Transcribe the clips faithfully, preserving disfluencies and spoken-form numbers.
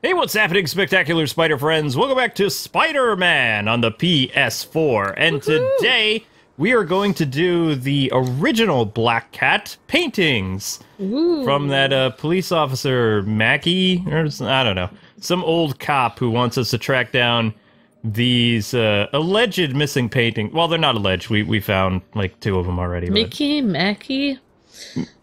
Hey, what's happening, spectacular spider friends? Welcome back to Spider-Man on the P S four. And Woohoo! Today, we are going to do the original Black Cat paintings. Ooh. From that uh, police officer, Maggie, or I don't know, some old cop who wants us to track down these uh, alleged missing paintings. Well, they're not alleged. We we found, like, two of them already. Mickey, but... Mackie?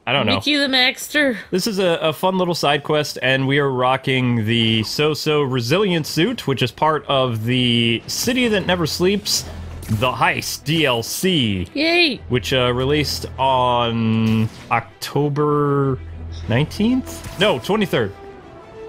I don't know. Mickey the Maxter. This is a, a fun little side quest, and we are rocking the So-So Resilient suit, which is part of the City that Never Sleeps, The Heist D L C. Yay! Which uh, released on October nineteenth? No, twenty-third.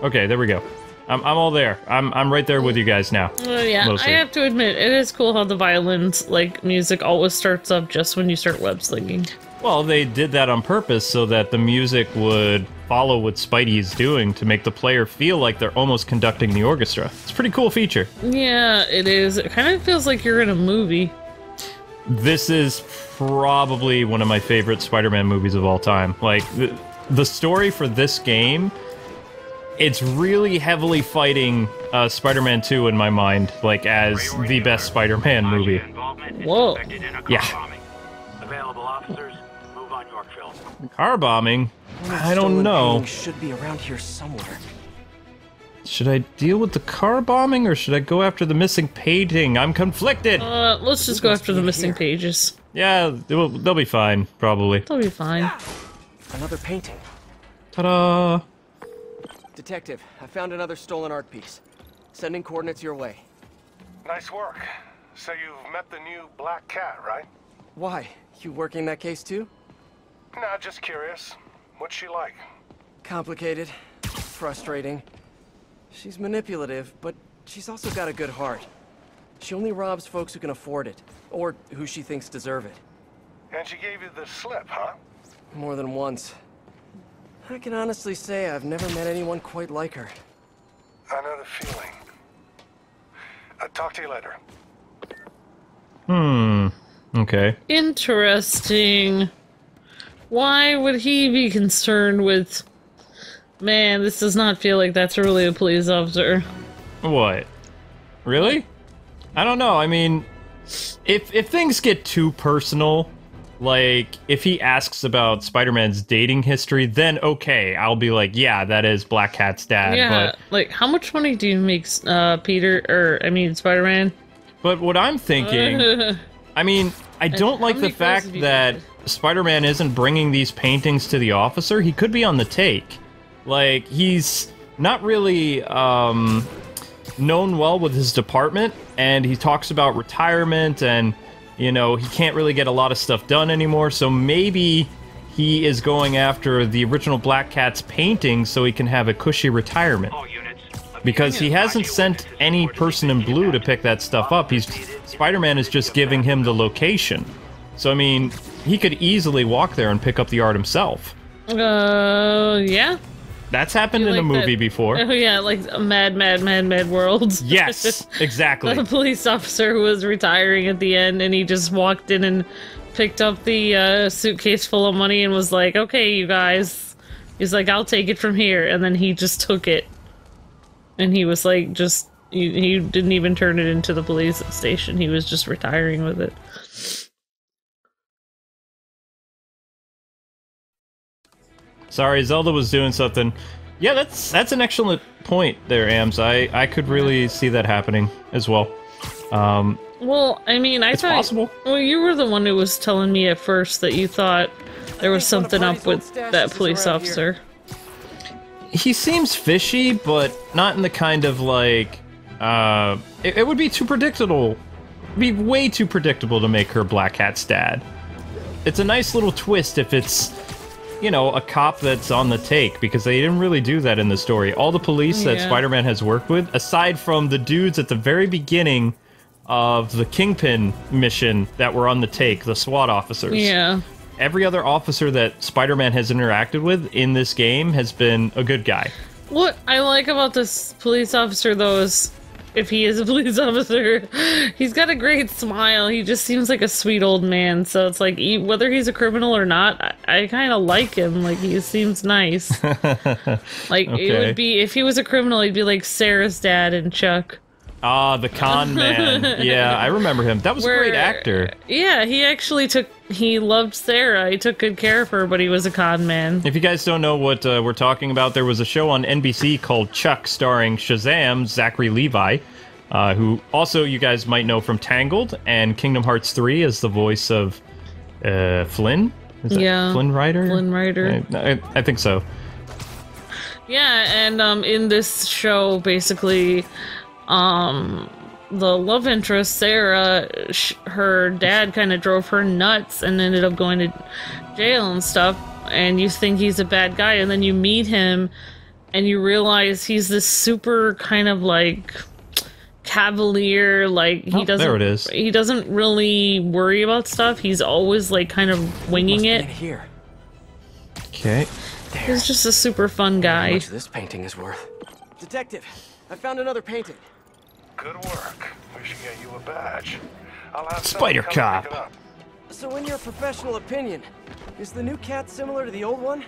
Okay, there we go. I'm, I'm all there. I'm, I'm right there with you guys now. Oh, yeah. Mostly. I have to admit, it is cool how the violins, like, music always starts up just when you start web-slinging. Well, they did that on purpose so that the music would follow what Spidey is doing to make the player feel like they're almost conducting the orchestra. It's a pretty cool feature. Yeah, it is. It kind of feels like you're in a movie. This is probably one of my favorite Spider-Man movies of all time. Like, the, the story for this game, it's really heavily fighting uh, Spider-Man two in my mind, like, as the best Spider-Man movie. Whoa. Yeah. Available officers. Car bombing? I don't know. Should be around here somewhere. Should I deal with the car bombing or should I go after the missing painting? I'm conflicted. Uh, let's just go after the missing pages. Yeah, they'll, they'll be fine, probably. They'll be fine. Another painting. Ta-da! Detective, I found another stolen art piece. Sending coordinates your way. Nice work. So you've met the new Black Cat, right? Why? You working that case too? Nah, just curious. What's she like? Complicated. Frustrating. She's manipulative, but she's also got a good heart. She only robs folks who can afford it, or who she thinks deserve it. And she gave you the slip, huh? More than once. I can honestly say I've never met anyone quite like her. I know the feeling. I'll talk to you later. Hmm. Okay. Interesting. Why would he be concerned with... Man, this does not feel like that's really a police officer. What? Really? I don't know, I mean... If, if things get too personal, like, if he asks about Spider-Man's dating history, then okay, I'll be like, yeah, that is Black Cat's dad, yeah, but... like, how much money do you make, uh, Peter, or, I mean, Spider-Man? But what I'm thinking... I mean, I don't like the fact that... Spider-Man isn't bringing these paintings to the officer. He could be on the take. Like, he's not really um, known well with his department, and he talks about retirement, and, you know, he can't really get a lot of stuff done anymore, so maybe he is going after the original Black Cat's painting so he can have a cushy retirement. Because he hasn't sent any person in blue to pick that stuff up. He's Spider-Man is just giving him the location. So, I mean, he could easily walk there and pick up the art himself. Uh, yeah. That's happened in like a movie that, before. Oh, yeah, like a Mad, Mad, Mad, Mad World. Yes, exactly. The police officer who was retiring at the end, and he just walked in and picked up the uh, suitcase full of money and was like, okay, you guys. He's like, I'll take it from here. And then he just took it. And he was like, just, he, he didn't even turn it into the police station. He was just retiring with it. Sorry, Zelda was doing something. Yeah, that's that's an excellent point there, Ams. I, I could really see that happening as well. Um, well, I mean, I it's thought... possible. Well, you were the one who was telling me at first that you thought there was something up with that police officer. He seems fishy, but not in the kind of, like... Uh, it, it would be too predictable. It'd be way too predictable to make her Black Hat's dad. It's a nice little twist if it's... you know, a cop that's on the take, because they didn't really do that in the story. All the police yeah. that Spider-Man has worked with, aside from the dudes at the very beginning of the Kingpin mission that were on the take, the SWAT officers. Yeah. Every other officer that Spider-Man has interacted with in this game has been a good guy. What I like about this police officer, though, is if he is a police officer. He's got a great smile. He just seems like a sweet old man. So it's like, he, whether he's a criminal or not, I, I kind of like him. Like, he seems nice. Like, okay. It would be, if he was a criminal, he'd be like Sarah's dad and Chuck. Ah, the con man. Yeah, I remember him. That was Where, a great actor. Yeah, he actually took... He loved Sarah. He took good care of her, but he was a con man. If you guys don't know what uh, we're talking about, there was a show on N B C called Chuck, starring Shazam, Zachary Levi, uh, who also you guys might know from Tangled and Kingdom Hearts three as the voice of uh, Flynn. Is that yeah. Flynn Rider? Flynn Rider. I, I, I think so. Yeah, and um, in this show, basically... Um, the love interest, Sarah, sh her dad kind of drove her nuts and ended up going to jail and stuff, and you think he's a bad guy, and then you meet him, and you realize he's this super kind of, like, cavalier, like, he oh, doesn't- there it is. He doesn't really worry about stuff, he's always, like, kind of winging it. Here. Okay. There. He's just a super fun guy. How much this painting is worth. Detective, I found another painting. Good work. We should get you a badge. I'll have Spider Cop. So in your professional opinion, is the new cat similar to the old one?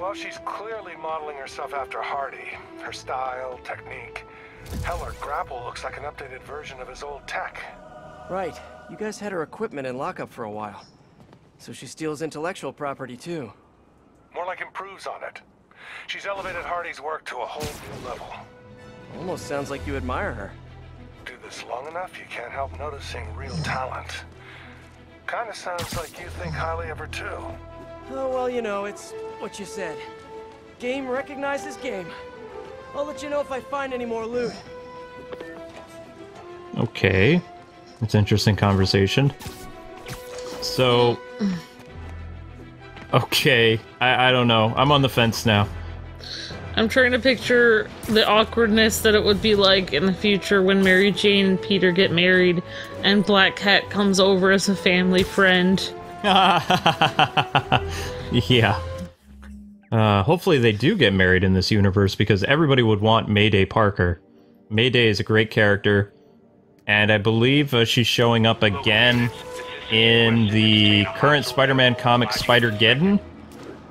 Well, she's clearly modeling herself after Hardy. Her style, technique. Hell, her grapple looks like an updated version of his old tech. Right. You guys had her equipment in lockup for a while. So she steals intellectual property too. More like improves on it. She's elevated Hardy's work to a whole new level. Almost sounds like you admire her. Do this long enough, you can't help noticing real talent. Kinda sounds like you think highly of her too. Oh, well, you know, it's what you said. Game recognizes game. I'll let you know if I find any more loot. Okay. It's interesting conversation. So... Okay. I, I don't know. I'm on the fence now. I'm trying to picture the awkwardness that it would be like in the future when Mary Jane and Peter get married and Black Cat comes over as a family friend. Yeah. Uh, hopefully they do get married in this universe because everybody would want Mayday Parker. Mayday is a great character, and I believe uh, she's showing up again in the current Spider-Man comic Spider-Geddon,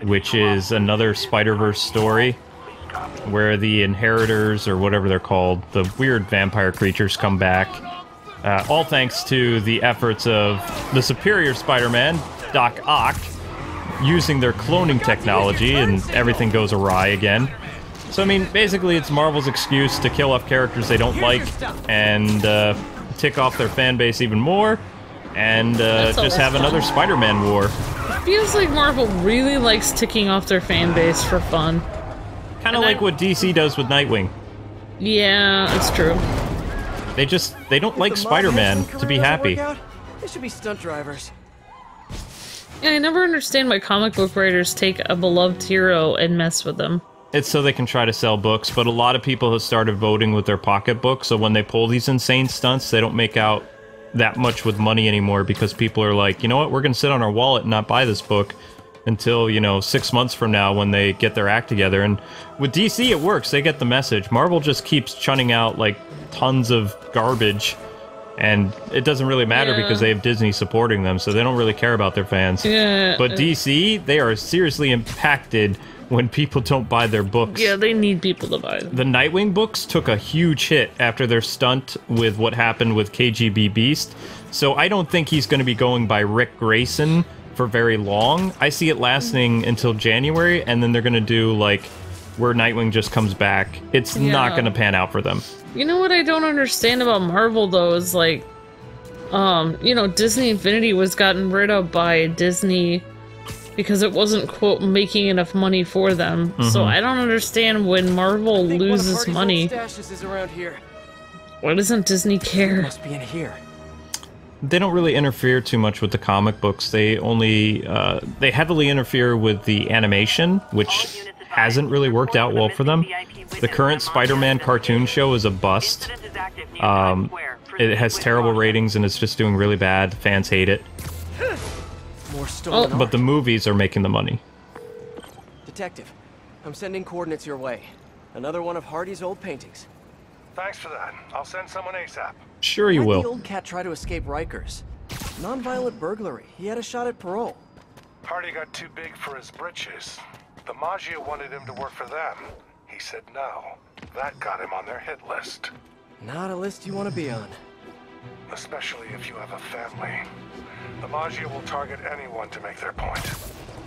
which is another Spider-Verse story, where the Inheritors, or whatever they're called, the weird vampire creatures, come back. Uh, all thanks to the efforts of the superior Spider-Man, Doc Ock, using their cloning technology, and everything goes awry again. So, I mean, basically it's Marvel's excuse to kill off characters they don't like, and uh, tick off their fan base even more, and uh, just have another Spider-Man war. It feels like Marvel really likes ticking off their fan base for fun. Kind of like what D C does with Nightwing. Yeah, that's true. They just, they don't like Spider-Man to be happy. They should be stunt drivers. Yeah, I never understand why comic book writers take a beloved hero and mess with them. It's so they can try to sell books, but a lot of people have started voting with their pocketbook, so when they pull these insane stunts, they don't make out that much with money anymore because people are like, you know what, we're going to sit on our wallet and not buy this book until, you know, six months from now when they get their act together. And with D C, it works. They get the message. Marvel just keeps churning out, like, tons of garbage. And it doesn't really matter yeah. because they have Disney supporting them, so they don't really care about their fans. Yeah. But D C, they are seriously impacted when people don't buy their books. Yeah, they need people to buy them. The Nightwing books took a huge hit after their stunt with what happened with K G B Beast. So I don't think he's going to be going by Ric Grayson for very long. I see it lasting until January, and then they're gonna do, like, where Nightwing just comes back. It's yeah. not gonna pan out for them. You know what I don't understand about Marvel, though, is, like, um, you know, Disney Infinity was gotten rid of by Disney because it wasn't, quote, making enough money for them. Mm-hmm. So I don't understand when Marvel loses money. Is around here. Why doesn't Disney care? It must be in here. They don't really interfere too much with the comic books. They only, uh, they heavily interfere with the animation, which hasn't really worked out well for them. The current Spider-Man cartoon show is a bust. Um, it has terrible ratings and it's just doing really bad. Fans hate it. Oh. But the movies are making the money. Detective, I'm sending coordinates your way. Another one of Hardy's old paintings. Thanks for that. I'll send someone ASAP. Sure you will. The old cat tried to escape Rikers. Non-violent burglary. He had a shot at parole. Hardy got too big for his britches. The Maggia wanted him to work for them. He said no. That got him on their hit list. Not a list you want to be on. Especially if you have a family. The Maggia will target anyone to make their point.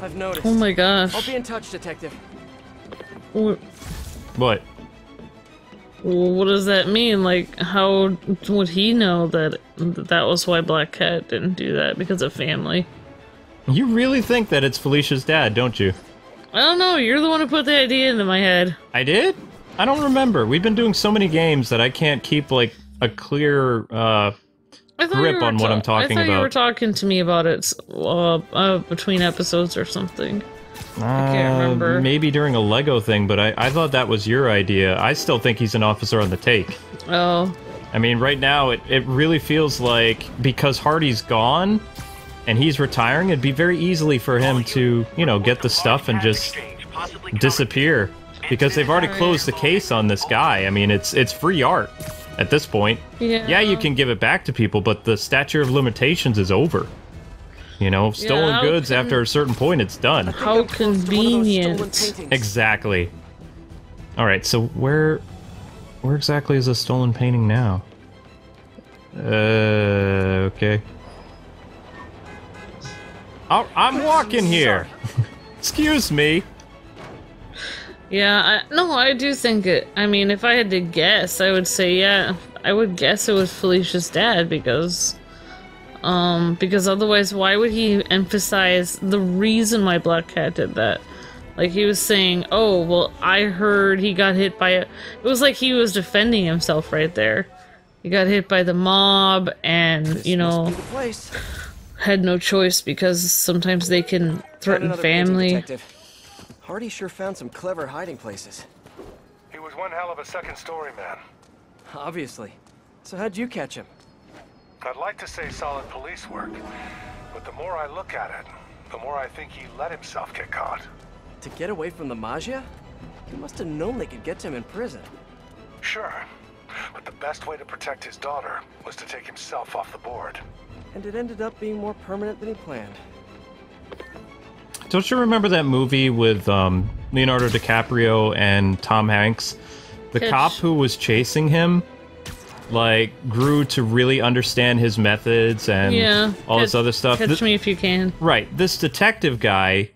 I've noticed. Oh my gosh. I'll be in touch, Detective. What? What? What does that mean? Like, how would he know that that was why Black Cat didn't do that? Because of family. You really think that it's Felicia's dad, don't you? I don't know. You're the one who put the idea into my head. I did? I don't remember. We've been doing so many games that I can't keep, like, a clear uh, grip on what I'm talking about. I thought you were talking to me about it uh, uh, between episodes or something. I can't remember. Uh, maybe during a Lego thing, but I, I thought that was your idea. I still think he's an officer on the take. Oh. I mean, right now, it, it really feels like because Hardy's gone and he's retiring, it'd be very easily for him to, you know, get the stuff and just disappear. Because they've already closed the case on this guy. I mean, it's it's free art at this point. Yeah, yeah you can give it back to people, but the statute of limitations is over. You know, stolen yeah, goods can... after a certain point, it's done. How convenient. Exactly. Alright, so where... Where exactly is a stolen painting now? Uh, okay. I'll, I'm walking here! Excuse me! Yeah, I, no, I do think it... I mean, if I had to guess, I would say, yeah, I would guess it was Felicia's dad, because... Um, because otherwise, why would he emphasize the reason why Black Cat did that? Like, he was saying, oh, well, I heard he got hit by it. It was like he was defending himself right there. He got hit by the mob and, this you know, had no choice because sometimes they can threaten family. Detective. Hardy sure found some clever hiding places. He was one hell of a second story man. Obviously. So how'd you catch him? I'd like to say solid police work, but the more I look at it, the more I think he let himself get caught. To get away from the Maggia? He must have known they could get to him in prison. Sure, but the best way to protect his daughter was to take himself off the board. And it ended up being more permanent than he planned. Don't you remember that movie with um, Leonardo DiCaprio and Tom Hanks? The Pitch. Cop who was chasing him? Like, grew to really understand his methods and yeah, all this other stuff. Catch Me If You Can. Right. This detective guy,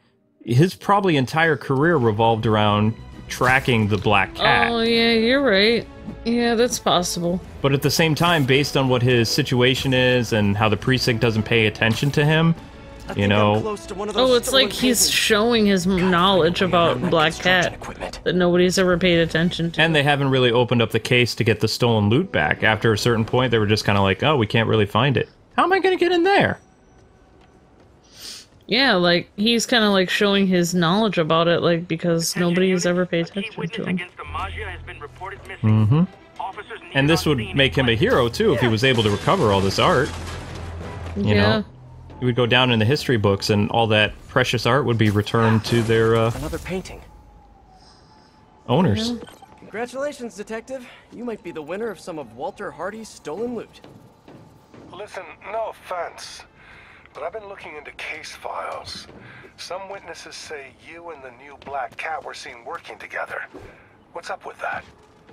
his probably entire career revolved around tracking the Black Cat. Oh, yeah, you're right. Yeah, that's possible. But at the same time, based on what his situation is and how the precinct doesn't pay attention to him, I you know... Close to one of those oh, it's like he's cases. Showing his God, knowledge about Black Cat equipment. That nobody's ever paid attention to. And they haven't really opened up the case to get the stolen loot back. After a certain point, they were just kind of like, oh, we can't really find it. How am I going to get in there? Yeah, like, he's kind of like showing his knowledge about it, like, because nobody's ever paid attention to him. Mm-hmm. And this would make him a hero, too, if he was able to recover all this art. You yeah. know? It would go down in the history books, and all that precious art would be returned to their uh, another painting owners. Congratulations, Detective. You might be the winner of some of Walter Hardy's stolen loot. Listen, no offense, but I've been looking into case files. Some witnesses say you and the new Black Cat were seen working together. What's up with that?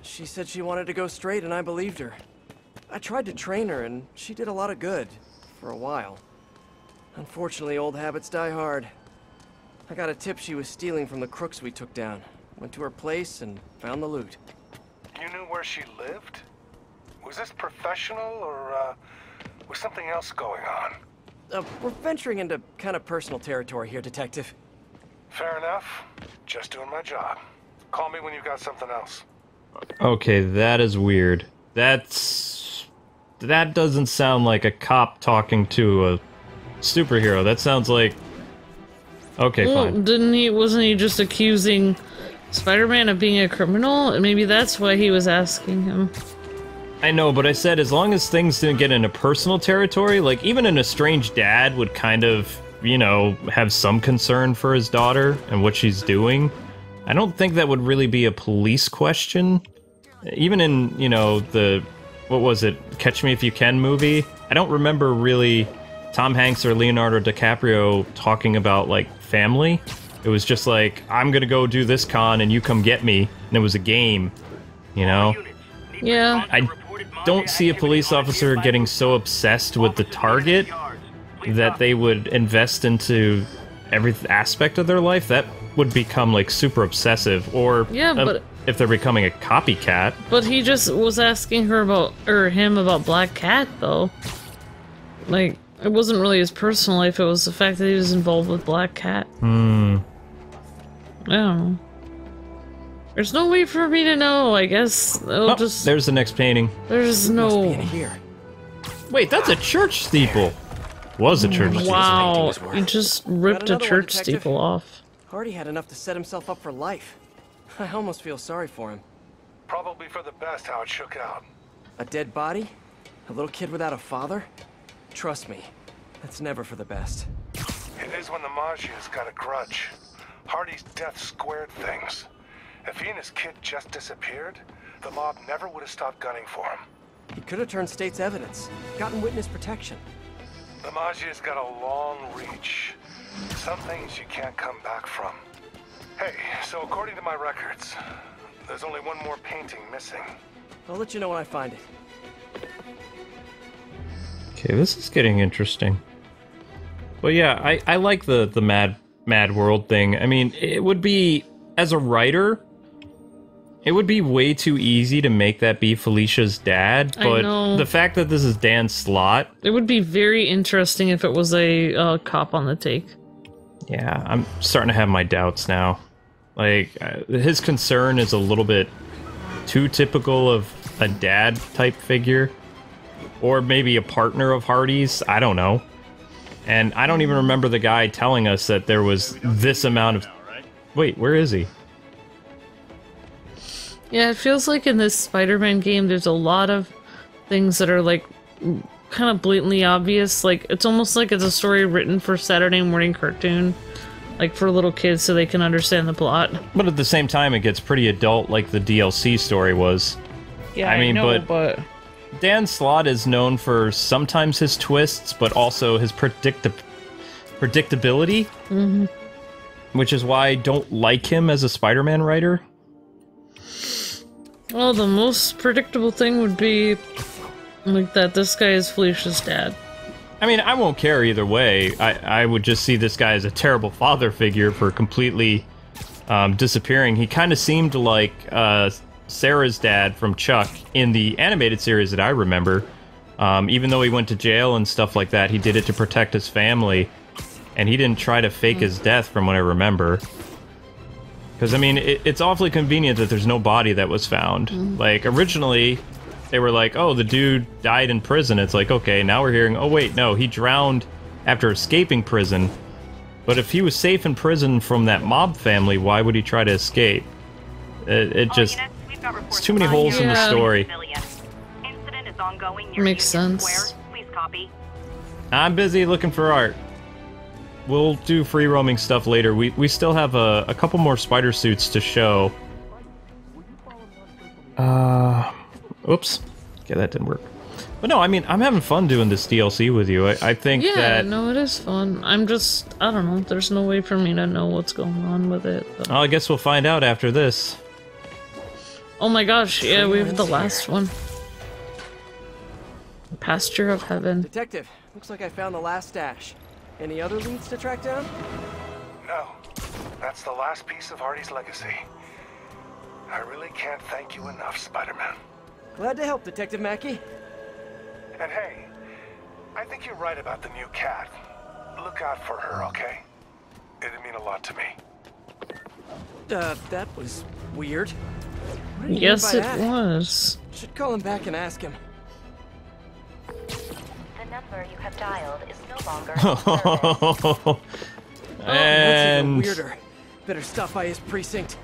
She said she wanted to go straight, and I believed her. I tried to train her, and she did a lot of good for a while. Unfortunately, old habits die hard. I got a tip she was stealing from the crooks we took down. Went to her place and found the loot. You knew where she lived? Was this professional, or uh, was something else going on? Uh, we're venturing into kind of personal territory here, Detective. Fair enough. Just doing my job. Call me when you've got something else. Okay, that is weird. That's... That doesn't sound like a cop talking to a... superhero. That sounds like okay. Well, fine. Didn't he? Wasn't he just accusing Spider-Man of being a criminal? And maybe that's why he was asking him. I know, but I said as long as things didn't get into personal territory, like even an estranged dad would kind of, you know, have some concern for his daughter and what she's doing. I don't think that would really be a police question. even in, you know, the, what was it, Catch Me If You Can movie, I don't remember really Tom Hanks or Leonardo DiCaprio talking about, like, family. It was just like, I'm gonna go do this con and you come get me, and it was a game, you know? Yeah. I don't see a police officer getting so obsessed with the target that they would invest into every aspect of their life. That would become, like, super obsessive, or yeah, but, uh, if they're becoming a copycat. But he just was asking her about, or him about Black Cat, though. Like, it wasn't really his personal life, it was the fact that he was involved with Black Cat. Hmm. I don't know. There's no way for me to know, I guess. It'll oh, just... There's the next painting. There's no... Here. Wait, that's a church steeple! Was a church wow. steeple. Wow, he just ripped a church one, steeple off. Hardy had enough to set himself up for life. I almost feel sorry for him. Probably for the best how it shook out. A dead body? A little kid without a father? Trust me, that's never for the best. It is when the Maggia's got a grudge. Hardy's death squared things. If he and his kid just disappeared, the mob never would have stopped gunning for him. He could have turned state's evidence, gotten witness protection. The Maggia's got a long reach. Some things you can't come back from. Hey, so according to my records, there's only one more painting missing. I'll let you know when I find it. Okay, this is getting interesting. But yeah, I, I like the, the mad, mad world thing. I mean, it would be, as a writer... It would be way too easy to make that be Felicia's dad, but the fact that this is Dan Slott... It would be very interesting if it was a uh, cop on the take. Yeah, I'm starting to have my doubts now. Like, uh, his concern is a little bit too typical of a dad-type figure. Or maybe a partner of Hardy's, I don't know. And I don't even remember the guy telling us that there was this amount of... Wait, where is he? Yeah, it feels like in this Spider-Man game, there's a lot of things that are, like, kind of blatantly obvious. Like, it's almost like it's a story written for Saturday morning cartoon. Like, for little kids so they can understand the plot. But at the same time, it gets pretty adult like the D L C story was. Yeah, I, mean, I know, but... but... Dan Slott is known for sometimes his twists, but also his predicta predictability. Mm-hmm. Which is why I don't like him as a Spider-Man writer. Well, the most predictable thing would be, like, that this guy is Felicia's dad. I mean, I won't care either way. I, I would just see this guy as a terrible father figure for completely um, disappearing. He kind of seemed like uh, Sarah's dad from Chuck in the animated series that I remember. Um, even though he went to jail and stuff like that, he did it to protect his family. And he didn't try to fake his death from what I remember. Because, I mean, it, it's awfully convenient that there's no body that was found. Mm-hmm. Like, originally, they were like, oh, the dude died in prison. It's like, okay, now we're hearing, oh, wait, no, he drowned after escaping prison. But if he was safe in prison from that mob family, why would he try to escape? It, it just... It's too many holes yeah. in the story. Makes sense. I'm busy looking for art. We'll do free roaming stuff later. We we still have a, a couple more spider suits to show. Uh, oops. Okay, that didn't work. But no, I mean, I'm having fun doing this D L C with you. I, I think yeah, that... Yeah, no, it is fun. I'm just... I don't know. There's no way for me to know what's going on with it. Though. Oh, I guess we'll find out after this. Oh my gosh, yeah, we have the last one. Pasture of Heaven. Detective, looks like I found the last stash. Any other leads to track down? No. That's the last piece of Hardy's legacy. I really can't thank you enough, Spider-Man. Glad to help, Detective Mackey. And hey, I think you're right about the new cat. Look out for her, okay? It'd mean a lot to me. Uh, that was weird. What did yes, you mean by it that? was. Should call him back and ask him. Number you have dialed is no longer oh, and that's even weirder. Better stop by his precinct.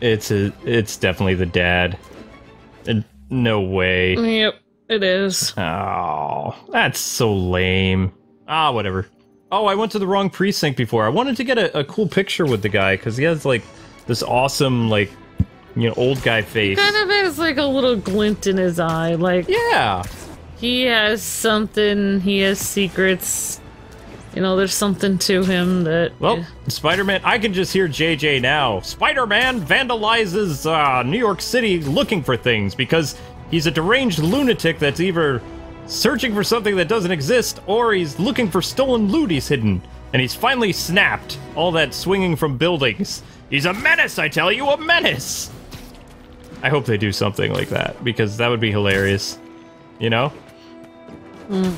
It's a, it's definitely the dad. And no way. Yep, it is. Oh, that's so lame. Ah, whatever. Oh, I went to the wrong precinct before. I wanted to get a, a cool picture with the guy because he has like this awesome like you know, old guy face. Kind of has like a little glint in his eye, like yeah, he has something. He has secrets. You know, there's something to him that... Well, yeah. Spider-Man... I can just hear J J now. Spider-Man vandalizes uh, New York City looking for things because he's a deranged lunatic that's either searching for something that doesn't exist or he's looking for stolen loot he's hidden. And he's finally snapped all that swinging from buildings. He's a menace, I tell you, a menace! I hope they do something like that because that would be hilarious. You know?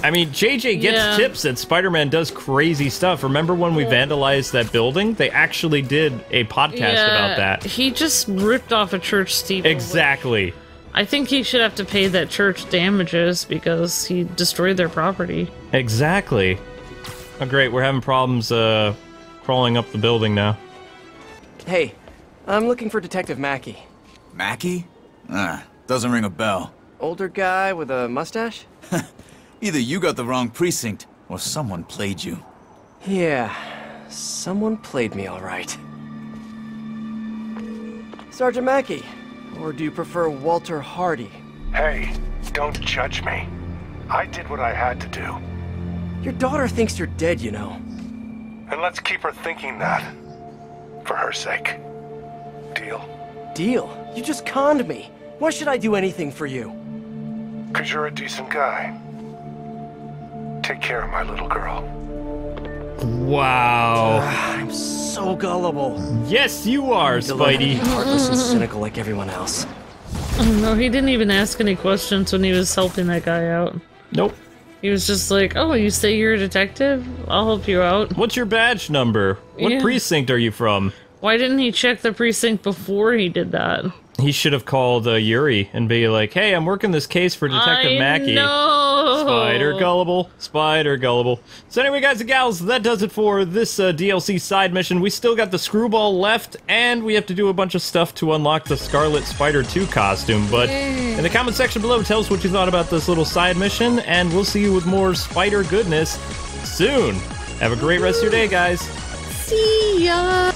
I mean, J J gets yeah. tips that Spider-Man does crazy stuff. Remember when we yeah. vandalized that building? They actually did a podcast yeah, about that. He just ripped off a church steeple. Exactly. I think he should have to pay that church damages because he destroyed their property. Exactly. Oh, great. We're having problems uh, crawling up the building now. Hey, I'm looking for Detective Mackey. Mackey? Ah, doesn't ring a bell. Older guy with a mustache? Either you got the wrong precinct, or someone played you. Yeah, someone played me all right. Sergeant Mackey, or do you prefer Walter Hardy? Hey, don't judge me. I did what I had to do. Your daughter thinks you're dead, you know. And let's keep her thinking that. For her sake. Deal? Deal? You just conned me. Why should I do anything for you? 'Cause you're a decent guy. Take care of my little girl. Wow. I'm so gullible. Yes, you are, Spidey. Heartless and cynical like everyone else. Oh, no, he didn't even ask any questions when he was helping that guy out. Nope. He was just like, oh, you say you're a detective? I'll help you out. What's your badge number? What yeah. precinct are you from? Why didn't he check the precinct before he did that? He should have called uh, Yuri and be like, hey, I'm working this case for Detective I Mackey. Know. Spider gullible. Spider gullible. So anyway, guys and gals, that does it for this uh, D L C side mission. We still got the Screwball left, and we have to do a bunch of stuff to unlock the Scarlet Spider two costume. But in the comment section below, tell us what you thought about this little side mission, and we'll see you with more spider goodness soon. Have a great rest of your day, guys. See ya.